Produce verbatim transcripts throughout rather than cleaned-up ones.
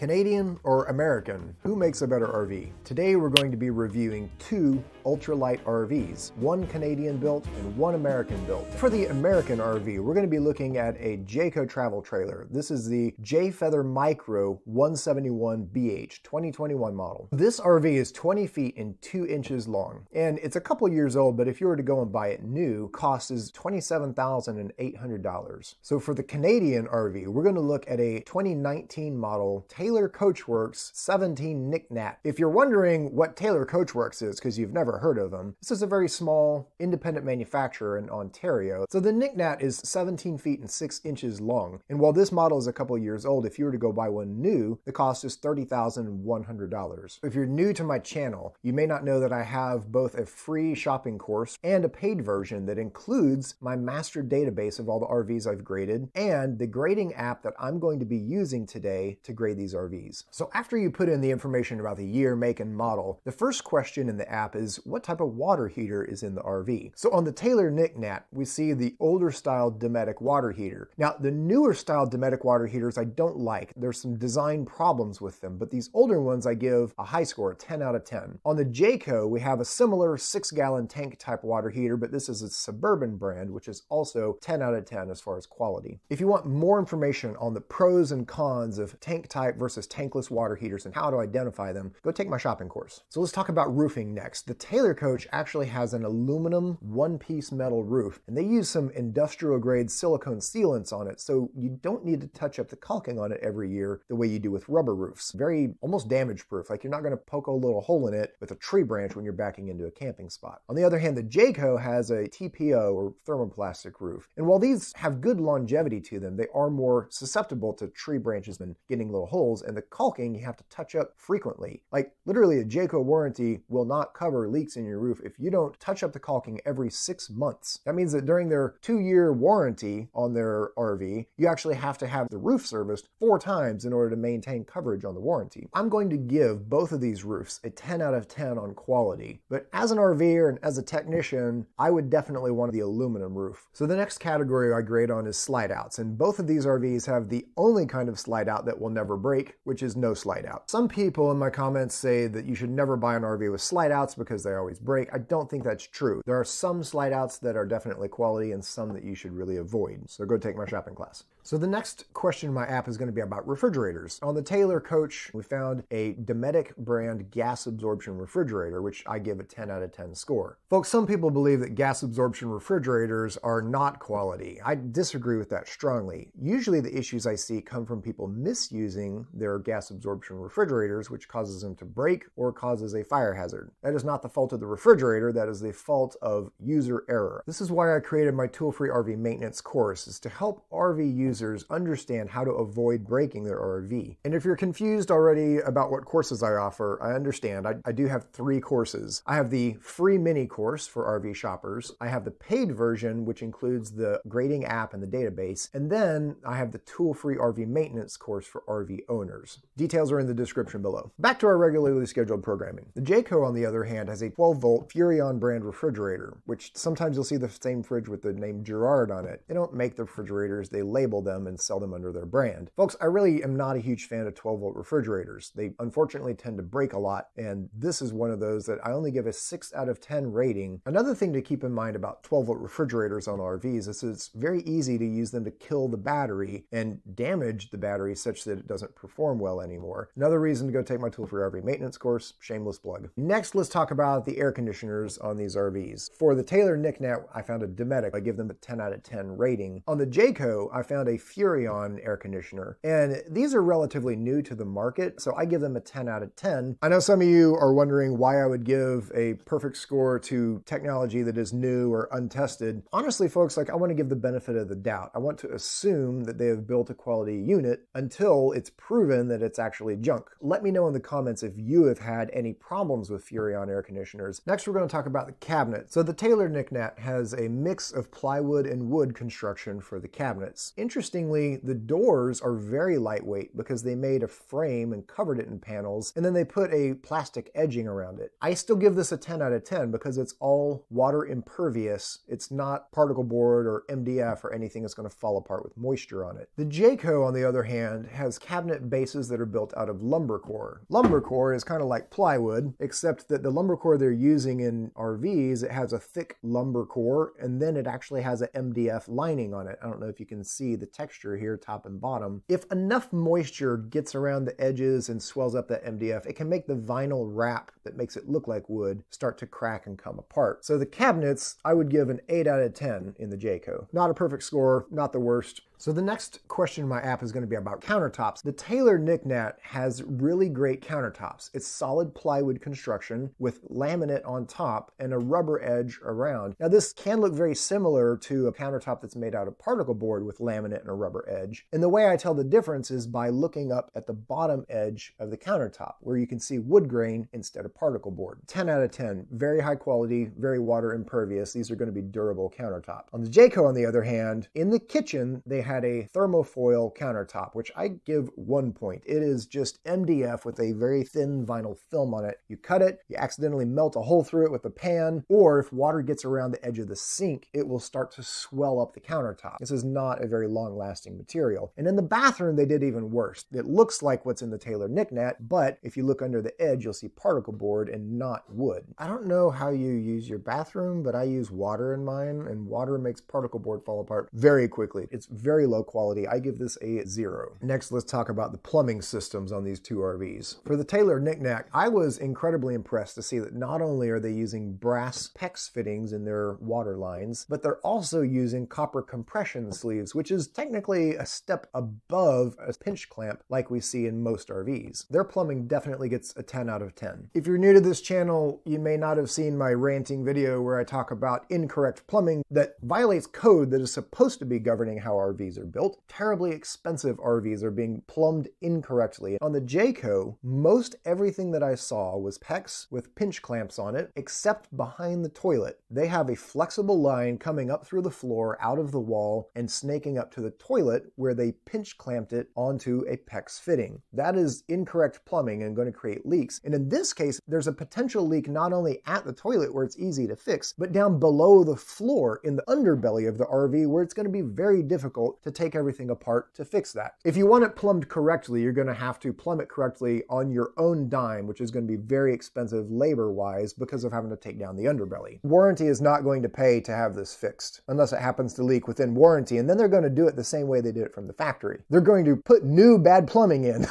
Canadian or American, who makes a better R V? Today we're going to be reviewing two ultralight R Vs, one Canadian built and one American built. For the American R V, we're going to be looking at a Jayco travel trailer. This is the Jay Feather Micro one seventy-one B H twenty twenty-one model. This R V is twenty feet and two inches long, and it's a couple years old, but if you were to go and buy it new, cost is twenty-seven thousand eight hundred dollars. So for the Canadian R V, we're going to look at a twenty nineteen model Taylor Taylor Coachworks seventeen Nik Nat. If you're wondering what Taylor Coachworks is, because you've never heard of them, this is a very small independent manufacturer in Ontario. So the Nik Nat is seventeen feet and six inches long. And while this model is a couple years old, if you were to go buy one new, the cost is thirty thousand one hundred dollars. If you're new to my channel, you may not know that I have both a free shopping course and a paid version that includes my master database of all the R Vs I've graded and the grading app that I'm going to be using today to grade these R Vs. So after you put in the information about the year, make, and model, the first question in the app is what type of water heater is in the R V. So on the Taylor Nik Nat, we see the older style Dometic water heater. Now the newer style Dometic water heaters I don't like. There's some design problems with them, but these older ones I give a high score, ten out of ten. On the Jayco, we have a similar six gallon tank type water heater, but this is a Suburban brand, which is also ten out of ten as far as quality. If you want more information on the pros and cons of tank type versus tankless water heaters and how to identify them, go take my shopping course. So let's talk about roofing next. The Taylor Coach actually has an aluminum one-piece metal roof, and they use some industrial grade silicone sealants on it, so you don't need to touch up the caulking on it every year the way you do with rubber roofs. Very almost damage proof, like you're not going to poke a little hole in it with a tree branch when you're backing into a camping spot. On the other hand, the Jayco has a T P O or thermoplastic roof, and while these have good longevity to them, they are more susceptible to tree branches and getting little holes, and the caulking you have to touch up frequently. Like literally a Jayco warranty will not cover leaks in your roof if you don't touch up the caulking every six months. That means that during their two-year warranty on their R V, you actually have to have the roof serviced four times in order to maintain coverage on the warranty. I'm going to give both of these roofs a ten out of ten on quality, but as an RVer and as a technician, I would definitely want the aluminum roof. So the next category I grade on is slide outs, and both of these R Vs have the only kind of slide out that will never break, which is no slide out. Some people in my comments say that you should never buy an R V with slide outs because they always break. I don't think that's true. There are some slide outs that are definitely quality and some that you should really avoid. So go take my shopping class. So the next question in my app is going to be about refrigerators. On the Taylor Coach, we found a Dometic brand gas absorption refrigerator, which I give a ten out of ten score. Folks, some people believe that gas absorption refrigerators are not quality. I disagree with that strongly. Usually the issues I see come from people misusing their gas absorption refrigerators, which causes them to break or causes a fire hazard. That is not the fault of the refrigerator, that is the fault of user error. This is why I created my tool-free R V maintenance course, is to help R V users understand how to avoid breaking their R V. And if you're confused already about what courses I offer, I understand. I, I do have three courses. I have the free mini course for R V shoppers, I have the paid version, which includes the grading app and the database, and then I have the tool-free R V maintenance course for R V owners. Details are in the description below. Back to our regularly scheduled programming. The Jayco, on the other hand, has a twelve volt Furrion brand refrigerator, which sometimes you'll see the same fridge with the name Girard on it. They don't make the refrigerators, they label them and sell them under their brand. Folks, I really am not a huge fan of twelve volt refrigerators. They unfortunately tend to break a lot, and this is one of those that I only give a six out of ten rating. Another thing to keep in mind about twelve volt refrigerators on R Vs is it's very easy to use them to kill the battery and damage the battery such that it doesn't perform well anymore. Another reason to go take my tool for R V maintenance course, shameless plug. Next, let's talk about the air conditioners on these R Vs. For the Taylor Nik Nat, I found a Dometic. I give them a ten out of ten rating. On the Jayco, I found a Furrion air conditioner, and these are relatively new to the market, so I give them a ten out of ten. I know some of you are wondering why I would give a perfect score to technology that is new or untested. Honestly, folks, like I want to give the benefit of the doubt. I want to assume that they have built a quality unit until it's proven that it's actually junk. Let me know in the comments if you have had any problems with Furrion air conditioners. Next, we're going to talk about the cabinet. So the Taylor Nik Nat has a mix of plywood and wood construction for the cabinets. Interesting Interestingly, the doors are very lightweight because they made a frame and covered it in panels, and then they put a plastic edging around it. I still give this a ten out of ten because it's all water impervious. It's not particle board or M D F or anything that's going to fall apart with moisture on it. The Jayco, on the other hand, has cabinet bases that are built out of lumber core. Lumber core is kind of like plywood, except that the lumber core they're using in R Vs, it has a thick lumber core, and then it actually has an M D F lining on it. I don't know if you can see the texture here, top and bottom. If enough moisture gets around the edges and swells up that M D F, it can make the vinyl wrap that makes it look like wood start to crack and come apart. So the cabinets, I would give an eight out of ten in the Jayco. Not a perfect score, not the worst. So the next question in my app is going to be about countertops. The Taylor Nik Nat has really great countertops. It's solid plywood construction with laminate on top and a rubber edge around. Now this can look very similar to a countertop that's made out of particle board with laminate and a rubber edge. And the way I tell the difference is by looking up at the bottom edge of the countertop where you can see wood grain instead of particle board. ten out of ten, very high quality, very water impervious. These are going to be durable countertops. On the Jayco, on the other hand, in the kitchen, they have had a thermofoil countertop, which I give one point. It is just M D F with a very thin vinyl film on it. You cut it, you accidentally melt a hole through it with a pan, or if water gets around the edge of the sink, it will start to swell up the countertop. This is not a very long-lasting material. And in the bathroom, they did even worse. It looks like what's in the Taylor Nik Nat, but if you look under the edge, you'll see particle board and not wood. I don't know how you use your bathroom, but I use water in mine, and water makes particle board fall apart very quickly. It's very Very low quality. I give this a zero. Next, let's talk about the plumbing systems on these two R Vs. For the Taylor Nik Nat, I was incredibly impressed to see that not only are they using brass PEX fittings in their water lines, but they're also using copper compression sleeves, which is technically a step above a pinch clamp like we see in most R Vs. Their plumbing definitely gets a ten out of ten. If you're new to this channel, you may not have seen my ranting video where I talk about incorrect plumbing that violates code that is supposed to be governing how R Vs are built. Terribly expensive R Vs are being plumbed incorrectly. On the Jayco, most everything that I saw was PEX with pinch clamps on it, except behind the toilet. They have a flexible line coming up through the floor, out of the wall, and snaking up to the toilet where they pinch clamped it onto a PEX fitting. That is incorrect plumbing and going to create leaks. And in this case, there's a potential leak not only at the toilet where it's easy to fix, but down below the floor in the underbelly of the R V where it's going to be very difficult to take everything apart to fix that. If you want it plumbed correctly, you're going to have to plumb it correctly on your own dime, which is going to be very expensive labor-wise because of having to take down the underbelly. Warranty is not going to pay to have this fixed unless it happens to leak within warranty, and then they're going to do it the same way they did it from the factory. They're going to put new bad plumbing in.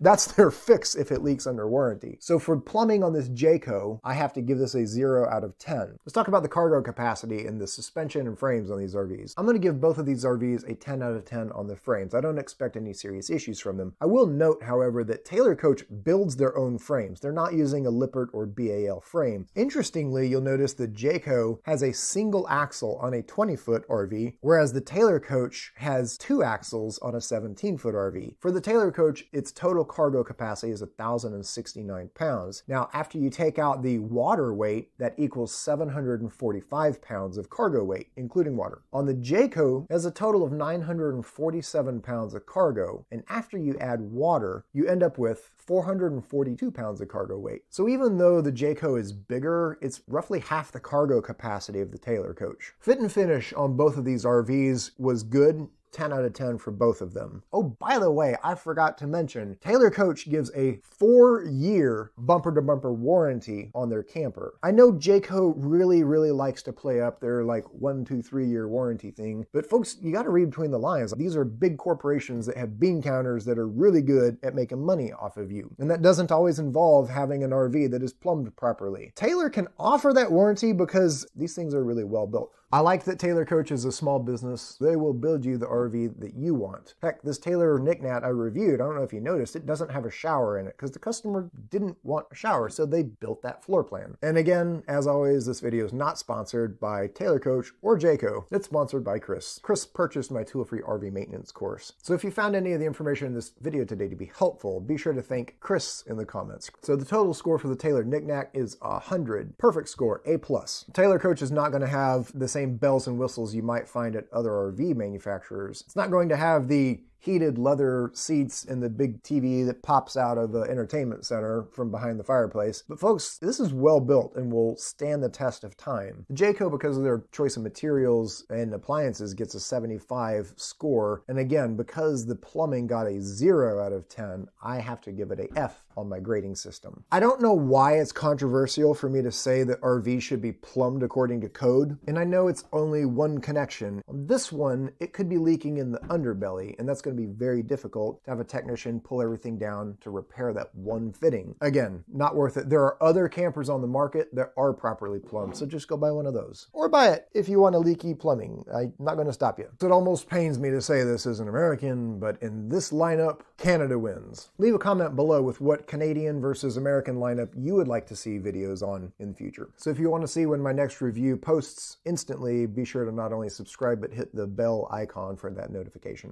That's their fix if it leaks under warranty. So for plumbing on this Jayco, I have to give this a zero out of ten. Let's talk about the cargo capacity and the suspension and frames on these R Vs. I'm going to give both of these R Vs a ten out of ten on the frames. I don't expect any serious issues from them. I will note, however, that Taylor Coach builds their own frames. They're not using a Lippert or B A L frame. Interestingly, you'll notice the Jayco has a single axle on a twenty foot R V, whereas the Taylor Coach has two axles on a seventeen foot R V. For the Taylor Coach, its total cargo capacity is one thousand sixty-nine pounds. Now, after you take out the water weight, that equals seven hundred forty-five pounds of cargo weight, including water. On the Jayco, has a total of nine hundred forty-seven pounds of cargo, and after you add water, you end up with four hundred forty-two pounds of cargo weight. So even though the Jayco is bigger, it's roughly half the cargo capacity of the Taylor Coach. Fit and finish on both of these R Vs was good. ten out of ten for both of them. Oh, by the way, I forgot to mention, Taylor Coach gives a four year bumper-to-bumper warranty on their camper. I know Jayco really, really likes to play up their like one, two, three-year warranty thing, but folks, you gotta read between the lines. These are big corporations that have bean counters that are really good at making money off of you, and that doesn't always involve having an R V that is plumbed properly. Taylor can offer that warranty because these things are really well built. I like that Taylor Coach is a small business. They will build you the R V that you want. Heck, this Taylor Nik Nat I reviewed, I don't know if you noticed, it doesn't have a shower in it because the customer didn't want a shower, so they built that floor plan. And again, as always, this video is not sponsored by Taylor Coach or Jayco. It's sponsored by Chris. Chris purchased my tool-free R V maintenance course. So if you found any of the information in this video today to be helpful, be sure to thank Chris in the comments. So the total score for the Taylor Nik Nat is one hundred. Perfect score, A plus. Taylor Coach is not going to have this same bells and whistles you might find at other R V manufacturers. It's not going to have the heated leather seats and the big T V that pops out of the entertainment center from behind the fireplace. But folks, this is well built and will stand the test of time. The Jayco, because of their choice of materials and appliances, gets a seventy-five score. And again, because the plumbing got a zero out of ten, I have to give it a F on my grading system. I don't know why it's controversial for me to say that R V should be plumbed according to code. And I know it's only one connection. On this one, it could be leaking in the underbelly, and that's going to be very difficult to have a technician pull everything down to repair that one fitting. Again, not worth it. There are other campers on the market that are properly plumbed, so just go buy one of those. Or buy it if you want a leaky plumbing. I'm not going to stop you. It almost pains me to say this as an American, but in this lineup, Canada wins. Leave a comment below with what Canadian versus American lineup you would like to see videos on in the future. So if you want to see when my next review posts instantly, be sure to not only subscribe, but hit the bell icon for that notification.